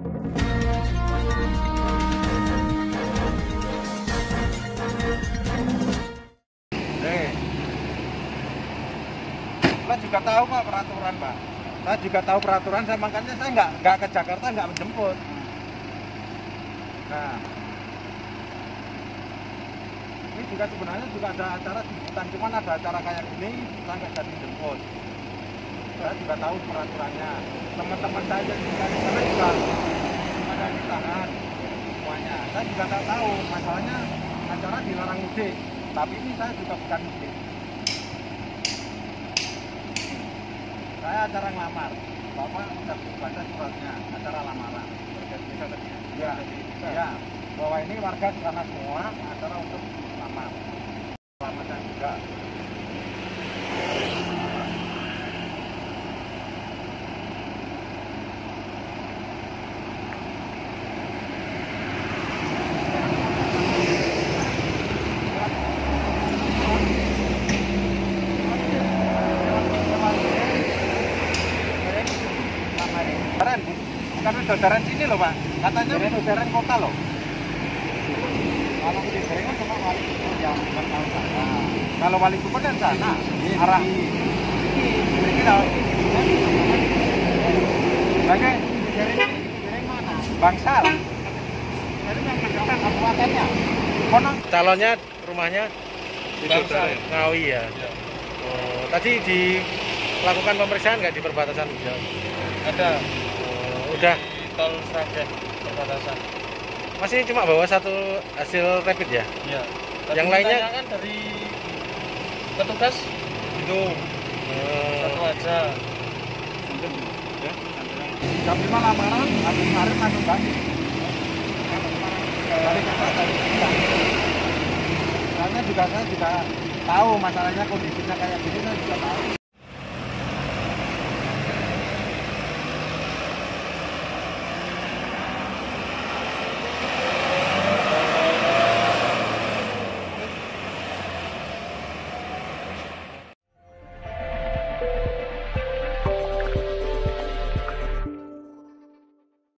Saya juga tahu Pak peraturan Pak. Saya juga tahu peraturan, saya makanya saya nggak ke Jakarta, nggak menjemput. Nah, ini juga sebenarnya juga ada acara di hutan, cuman ada acara kayak gini saya nggak jadi jemput. Saya juga tahu peraturannya. Teman-teman saya juga di sana juga ada di tangan semuanya. Saya juga nggak tahu masalahnya acara dilarang mudik, tapi ini saya juga bukan mudik. Saya acara ngelamar, Bapak sudah baca suratnya, acara lamaran. Warga desa tadi ya? Ya, bahwa ini warga di sana semua, acara untuk lamar. Selamatnya juga. Bukan saudaraan sini loh Pak, katanya saudaraan kota loh. Kalau di sini kan cuma wali kota yang bukan tahu sana. Kalau wali kota kan sana, arah ini tahu. Oke, di sini mana? Bangsal. Jadi yang mendekat kabupatennya. Kono. Calonnya rumahnya di Bangsal, Ngawi ya. Oh, tadi dilakukan pemeriksaan nggak di perbatasan? Ada. Udah tol Sragen perbatasan. Masih cuma bawa satu hasil rapid ya? Iya. Yang lainnya kan dari petugas itu satu aja. Tapi malah lamaran aku kemarin langsung balik. Karena juga saya juga tahu masalahnya kondisinya kayak gini, saya juga tahu.